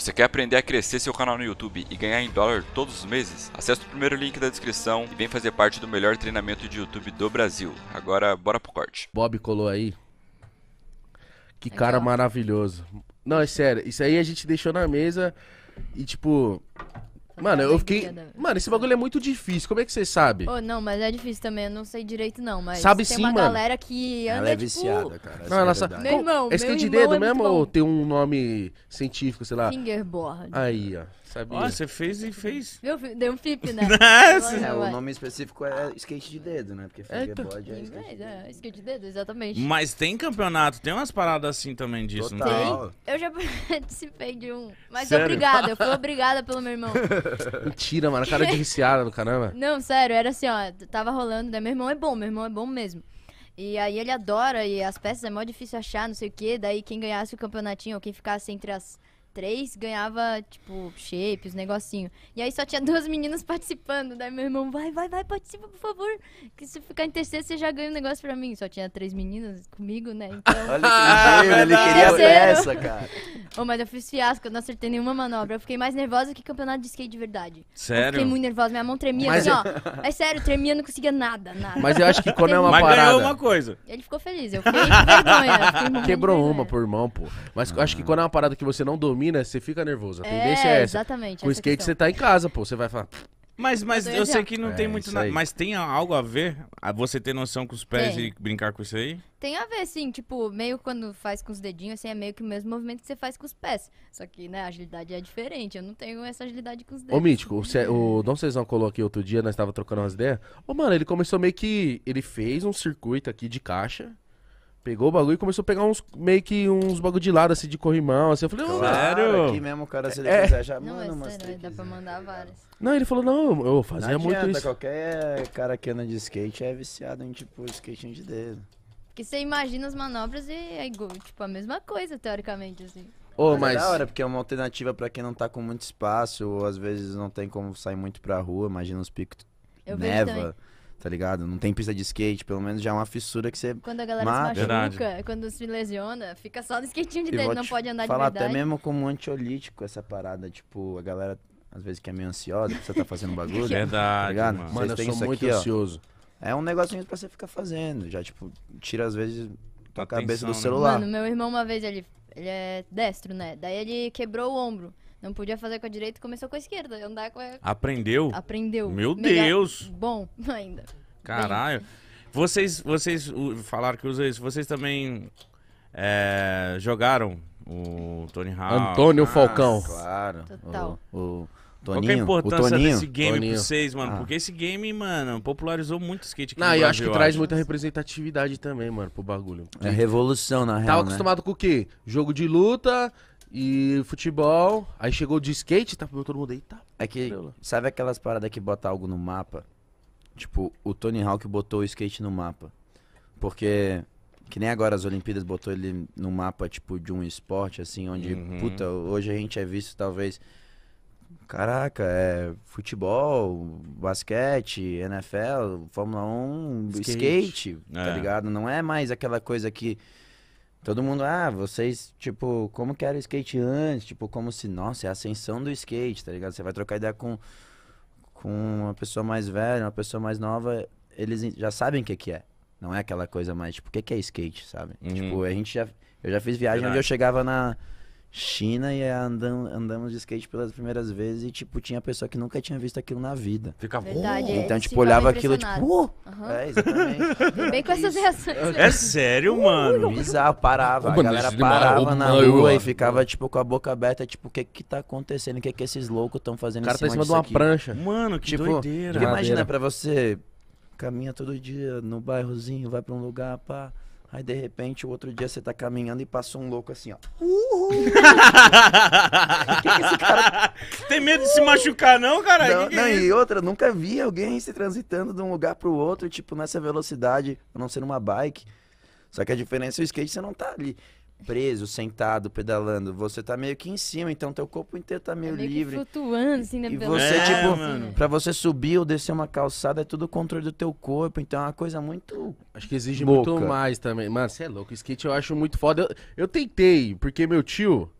Você quer aprender a crescer seu canal no YouTube e ganhar em dólar todos os meses? Acesse o primeiro link da descrição e vem fazer parte do melhor treinamento de YouTube do Brasil. Agora, bora pro corte. Bob colou aí. Que cara maravilhoso. Não, é sério. Isso aí a gente deixou na mesa e, tipo... Mano, eu fiquei... Mano, esse bagulho é muito difícil. Como é que você sabe? Oh, não, mas é difícil também. Eu não sei direito, não. Mas sabe tem sim, uma mano. Galera que anda, ela é tipo... viciada, cara. Não, ela sabe. Meu irmão, esse meu tem irmão de dedo é mesmo ou tem um nome científico, sei lá? Fingerboard. Aí, ó. Sabia. Ó, você fez e fez. Meu, deu um flip, né? É, o nome específico é skate de dedo, né? Porque fingerboard é skate de dedo. É, skate de dedo, exatamente. Mas tem campeonato, tem umas paradas assim também disso, não tem? Eu já participei de um. Mas sério? Obrigada, eu fui obrigada pelo meu irmão. Mentira, mano, cara de viciada do caramba. Não, sério, era assim, ó, tava rolando, né? Meu irmão é bom mesmo. E aí ele adora, e as peças é mó difícil achar, não sei o quê. Daí quem ganhasse o campeonatinho, ou quem ficasse entre as... 3 ganhava, tipo, shapes, negocinho. E aí só tinha 2 meninas participando. Daí meu irmão, vai, participa, por favor. Que se ficar em terceiro, você já ganha um negócio pra mim. Só tinha 3 meninas comigo, né? Então... Olha que lindo, ele queria peça, cara. Oh, mas eu fiz fiasco, eu não acertei nenhuma manobra. Eu fiquei mais nervosa que campeonato de skate de verdade. Sério? Eu fiquei muito nervosa, minha mão tremia. Mas assim, ó. É sério, tremia, não conseguia nada. Mas eu acho que quando é uma parada... Mas ganhou uma coisa. Ele ficou feliz, eu fiquei vergonha. Quebrou uma por irmão, pô. Mas eu acho que quando é uma parada que você não domina, você fica nervoso. A tendência é essa. Exatamente. Com o skate você tá em casa, pô. Você vai falar... Mas eu sei que não tem muito nada. Mas tem algo a ver? Você ter noção com os pés e brincar com isso aí? Tem a ver, sim. Tipo, meio quando faz com os dedinhos, assim, é meio que o mesmo movimento que você faz com os pés. Só que, né, a agilidade é diferente. Eu não tenho essa agilidade com os dedos. Ô, Mítico, o Dom Cezão colocou aqui outro dia, nós tava trocando umas ideias. Ô, mano, ele começou meio que... Ele fez um circuito aqui de caixa. Pegou o bagulho e começou a pegar uns, meio que uns bagulho de lado, assim, de corrimão, assim. Eu falei, ô, sério? Aqui mesmo o cara, se ele quiser, já manda umas tricks. Dá pra mandar várias. Não, ele falou, não, eu fazia muito isso. Não adianta, qualquer cara que anda de skate é viciado em, tipo, skatinho de dedo. Porque você imagina as manobras e é igual, tipo, a mesma coisa, teoricamente, assim. Oh, mas... É da hora, porque é uma alternativa pra quem não tá com muito espaço, ou às vezes não tem como sair muito pra rua, imagina os picos, neva. Tá ligado? Não tem pista de skate, pelo menos já é uma fissura que você... Quando a galera se machuca, quando se lesiona, fica só no skatinho de dedo, não pode andar de verdade. Falar até mesmo como antiolítico essa parada, tipo, a galera às vezes que é meio ansiosa, você tá fazendo bagulho. Verdade, tá mano. Mano, eu sou muito ansioso. É um negocinho pra você ficar fazendo, já tipo, tira às vezes a cabeça do celular. Mano, meu irmão uma vez, ele é destro, né? Daí ele quebrou o ombro. Não podia fazer com a direita, começou com a esquerda. Andar com a... Aprendeu? Aprendeu. Meu Deus! Bom ainda. Caralho. Vocês falaram que usam isso. Vocês também jogaram o Tony Hawk. Antônio Falcão. Claro. Total. O Toninho. Qual que é a importância desse game pra vocês, mano? Porque esse game, mano, popularizou muito o skate aqui no Brasil. Eu acho que traz muita representatividade também, mano, pro bagulho. É revolução, na real, né? Tava acostumado com o quê? Jogo de luta... E futebol, aí chegou de skate, tá todo mundo aí, tá? É que, sabe aquelas paradas que bota algo no mapa? Tipo, o Tony Hawk botou o skate no mapa. Porque, que nem agora as Olimpíadas botou ele no mapa, tipo, de um esporte, assim, onde, puta, hoje a gente é visto, talvez, caraca, é futebol, basquete, NFL, Fórmula 1, skate tá ligado? Não é mais aquela coisa que... Todo mundo, vocês, tipo, como que era o skate antes? Tipo, como se, nossa, é a ascensão do skate, tá ligado? Você vai trocar ideia com uma pessoa mais velha, uma pessoa mais nova, eles já sabem o que que é. Não é aquela coisa mais, tipo, o que que é skate, sabe? Tipo, eu já fiz viagem onde eu chegava na China e andamos de skate pelas primeiras vezes e, tipo, tinha pessoa que nunca tinha visto aquilo na vida. Ficava... Então, tipo, olhava aquilo, tipo... exatamente. Bem com essas reações. É sério, mano. Bizarro, parava. A galera parava na rua e ficava, tipo, com a boca aberta, tipo, o que que tá acontecendo? O que que esses loucos estão fazendo em cima disso aqui? O cara tá em cima de uma prancha. Mano, que doideira. Porque imagina pra você, caminha todo dia no bairrozinho, vai pra um lugar, pá... Aí, de repente, o outro dia você tá caminhando e passou um louco assim, ó. Que esse cara... Tem medo de se machucar, não, cara? Não, não, e outra, eu nunca vi alguém se transitando de um lugar pro outro, tipo, nessa velocidade, a não ser numa bike. Só que a diferença é o skate, você não tá ali preso, sentado, pedalando. Você tá meio que em cima, então teu corpo inteiro tá meio livre. Meio que flutuando, assim, né? E você, tipo, mano, pra você subir ou descer uma calçada, é tudo o controle do teu corpo. Então é uma coisa muito... Acho que exige muito mais também. Mano, você é louco. Skate eu acho muito foda. Eu tentei, porque meu tio...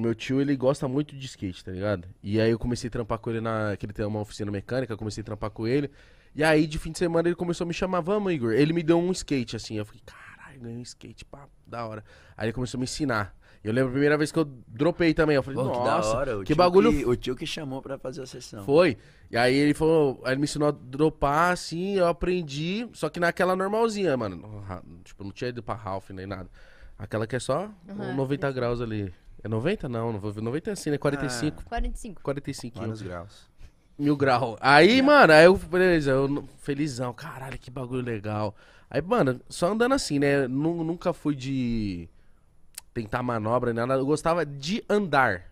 O meu tio, ele gosta muito de skate, tá ligado? E aí eu comecei a trampar com ele na... que ele tem uma oficina mecânica, eu comecei a trampar com ele. E aí, de fim de semana, ele começou a me chamar, vamos, Igor. Ele me deu um skate, assim. Eu fiquei, caralho, ganhei um skate, pá, da hora. Aí ele começou a me ensinar. Eu lembro a primeira vez que eu dropei também. Eu falei, pô, nossa, que, da hora. Que bagulho. O tio que chamou pra fazer a sessão. Foi. E aí ele falou, aí ele me ensinou a dropar, assim, eu aprendi. Só que naquela normalzinha, mano. Tipo, não tinha ido pra half nem nada. Aquela que é só uhum, 90 é. Graus ali. É 90? Não, não vou ver. 90 é assim, né? 45. Ah, 45. 45. Mil graus. 1000 graus. Aí, é. Mano, aí eu, beleza, eu felizão. Caralho, que bagulho legal. Aí, mano, só andando assim, né? Nunca fui de... tentar manobra, nada. Eu gostava de andar.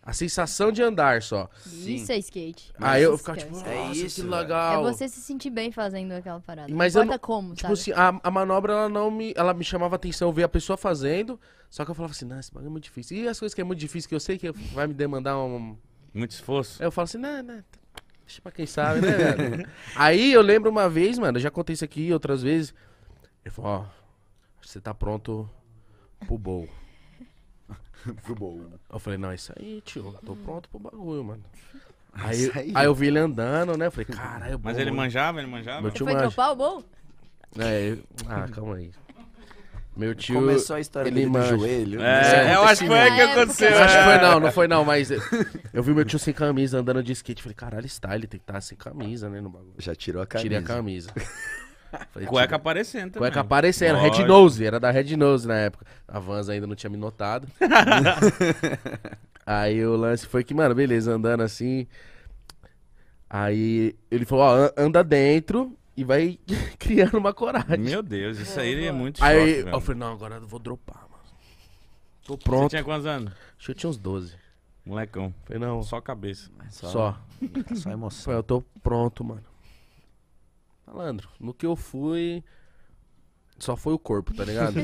A sensação de andar só. Sim. Isso é skate. Aí eu ficava tipo, nossa, é isso, que legal. É você se sentir bem fazendo aquela parada. Mas não importa como, tipo, sabe? Assim, a manobra, ela não me... Ela me chamava atenção, eu via a pessoa fazendo, só que eu falava assim, não, esse bagulho é muito difícil. E as coisas que é muito difícil, que eu sei que vai me demandar um... muito esforço. Aí eu falo assim, não, deixa pra quem sabe, né, velho? Aí eu lembro uma vez, mano, eu já contei isso aqui outras vezes. Eu falo, ó, você tá pronto... pro bowl. Pro bowl. Eu falei, não, é isso aí, tio. Eu tô pronto pro bagulho, mano. Aí eu vi ele andando, né? Eu falei, caralho, mas ele manjava, Meu tio foi dropar o bowl? É, ah, calma aí. Meu tio... começou a história dele do joelho. É, eu acho que foi o que aconteceu. Eu acho que foi não foi, mas... eu vi meu tio sem camisa andando de skate. Falei, caralho, style, tem que estar sem camisa, né, no bagulho. Já tirou a camisa. Tirei a camisa. Falei, cueca aparecendo também. Cueca aparecendo, Red Nose, era da Red Nose na época. A Vans ainda não tinha me notado. Aí o lance foi que, mano, beleza, andando assim. Aí ele falou, ó, anda dentro e vai criando uma coragem. Meu Deus, isso aí é muito choque. Aí eu falei, não, agora eu vou dropar, mano. Tô pronto. Você tinha quantos anos? Acho que eu tinha uns 12. Molecão. Falei, não. Só cabeça. Só emoção. Falei, eu tô pronto, mano. Malandro, no que eu fui, só foi o corpo, tá ligado?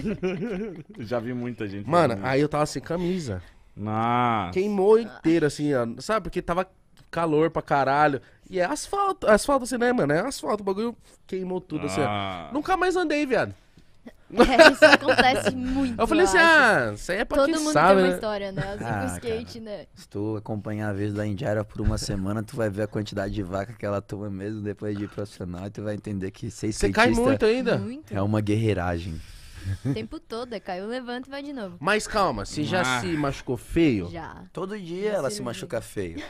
Já vi muita gente. Mano, aí eu tava sem camisa. Nossa. Queimou inteiro, assim, ó, sabe? Porque tava calor pra caralho. E é asfalto, assim, né, mano? É asfalto, o bagulho queimou tudo, assim, ó. Nunca mais andei, viado. É, isso acontece muito. Eu falei assim, isso aí é pra todo quem sabe, todo mundo tem uma história, né? Assim, com skate, cara, né? Se tu acompanhar a vez da Indiara por uma semana, tu vai ver a quantidade de vaca que ela toma mesmo depois de ir profissional, e tu vai entender que você cai muito ainda. Muito. É uma guerreiragem. O tempo todo, caiu, levanta e vai de novo. Mas calma, você já se machucou feio? Já. Todo dia ela se machuca feio.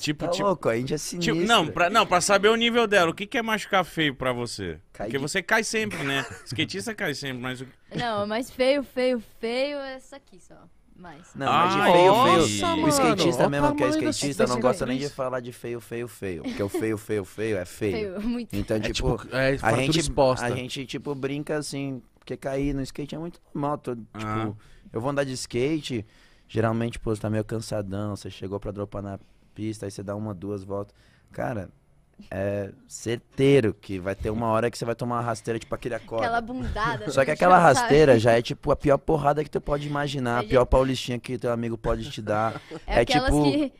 Tipo, tá louco, a Índia é sinistra. Tipo, pra saber o nível dela, o que é machucar feio pra você? Porque você cai sempre, né? Skatista cai sempre, mas... Não, mas feio é isso aqui só. Mais. Não, mas de feio. Nossa, mano. O skatista mesmo que é skatista não gosta nem de falar de feio. Porque o feio é feio. Muito. Então, tipo, a gente, tipo, brinca assim, porque cair no skate é muito normal. Tipo, eu vou andar de skate, geralmente, pô, você tá meio cansadão, você chegou pra dropar na pista, aí você dá uma, duas voltas. Cara, é certeiro que vai ter uma hora que você vai tomar uma rasteira, tipo aquele acorde. Aquela bundada. Só que aquela rasteira já é tipo a pior porrada que tu pode imaginar, a pior paulistinha que teu amigo pode te dar. É aquelas tipo... que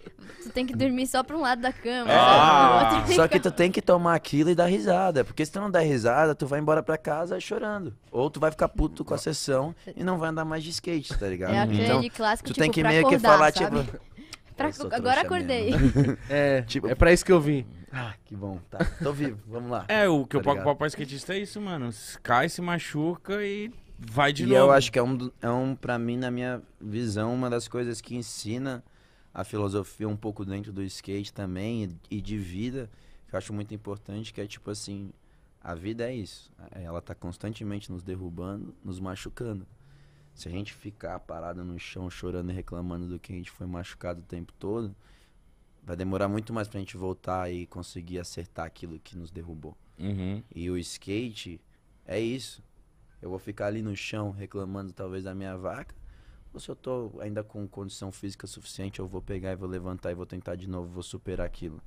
tu tem que dormir só pra um lado da cama. Outro só que tu tem que tomar aquilo e dar risada, porque se tu não der risada, tu vai embora pra casa chorando. Ou tu vai ficar puto com a sessão e não vai andar mais de skate, tá ligado? É aquele clássico, tu tipo, tem que meio acordar, que falar, sabe? Tipo... agora acordei. É, tipo, é pra isso que eu vim. Ah, que bom, tá. Tô vivo, vamos lá. É, o que eu pago pra skatista é isso, mano. Cai, se machuca e vai de novo. E eu acho que pra mim, na minha visão, uma das coisas que ensina a filosofia um pouco dentro do skate também e de vida, que eu acho muito importante, que é tipo assim, a vida é isso. Ela tá constantemente nos derrubando, nos machucando. Se a gente ficar parado no chão, chorando e reclamando do que a gente foi machucado o tempo todo, vai demorar muito mais pra gente voltar e conseguir acertar aquilo que nos derrubou. Uhum. E o skate é isso. Eu vou ficar ali no chão reclamando talvez da minha vaca, ou se eu tô ainda com condição física suficiente, eu vou pegar e vou levantar e vou tentar de novo, vou superar aquilo.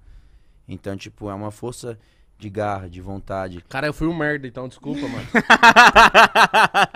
Então, tipo, é uma força de garra, de vontade. Cara, eu fui um merda, então desculpa, mano.